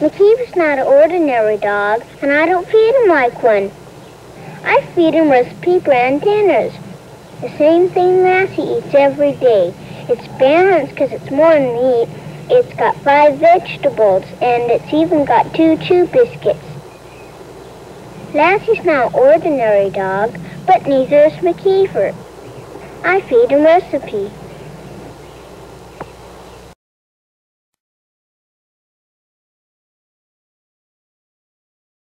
McKeever's not an ordinary dog, and I don't feed him like one. I feed him recipe brand dinners. The same thing Lassie eats every day. It's balanced because it's more meat. It's got 5 vegetables, and it's even got 2 chew biscuits. Lassie's not an ordinary dog, but neither is McKeever. I feed him recipe.